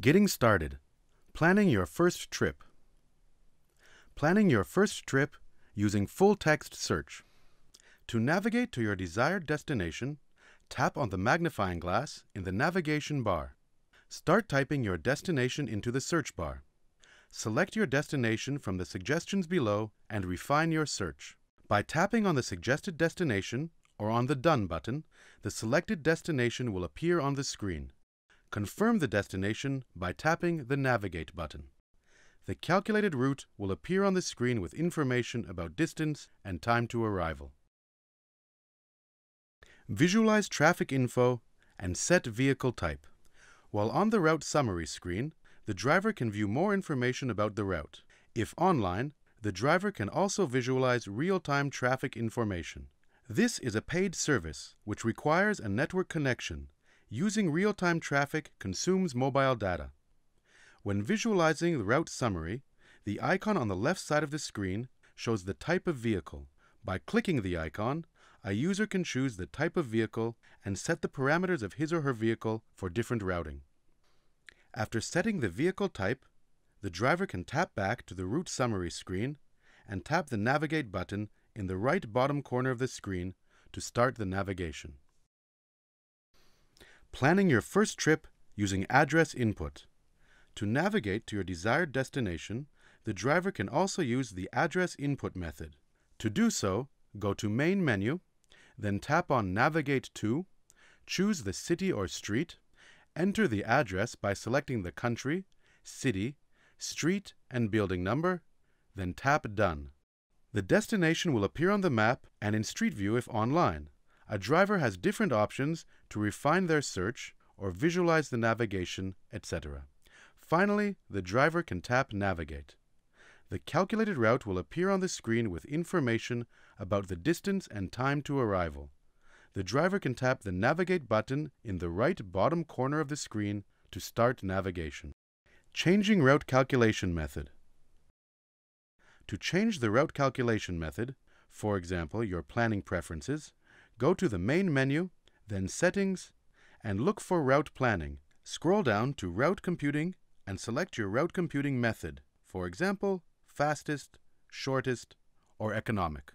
Getting started. Planning your first trip. Planning your first trip using full-text search. To navigate to your desired destination, tap on the magnifying glass in the navigation bar. Start typing your destination into the search bar. Select your destination from the suggestions below and refine your search. By tapping on the suggested destination or on the Done button, the selected destination will appear on the screen. Confirm the destination by tapping the Navigate button. The calculated route will appear on the screen with information about distance and time to arrival. Visualize traffic info and set vehicle type. While on the route summary screen, the driver can view more information about the route. If online, the driver can also visualize real-time traffic information. This is a paid service which requires a network connection. Using real-time traffic consumes mobile data. When visualizing the route summary, the icon on the left side of the screen shows the type of vehicle. By clicking the icon, a user can choose the type of vehicle and set the parameters of his or her vehicle for different routing. After setting the vehicle type, the driver can tap back to the route summary screen and tap the Navigate button in the right bottom corner of the screen to start the navigation. Planning your first trip using address input. To navigate to your desired destination, the driver can also use the address input method. To do so, go to Main Menu, then tap on Navigate to, choose the city or street, enter the address by selecting the country, city, street, and building number, then tap Done. The destination will appear on the map and in Street View if online. A driver has different options to refine their search or visualize the navigation, etc. Finally, the driver can tap Navigate. The calculated route will appear on the screen with information about the distance and time to arrival. The driver can tap the Navigate button in the right bottom corner of the screen to start navigation. Changing route calculation method. To change the route calculation method, for example, your planning preferences, go to the Main Menu, then Settings, and look for Route Planning. Scroll down to Route Computing and select your route computing method, for example, fastest, shortest, or economic.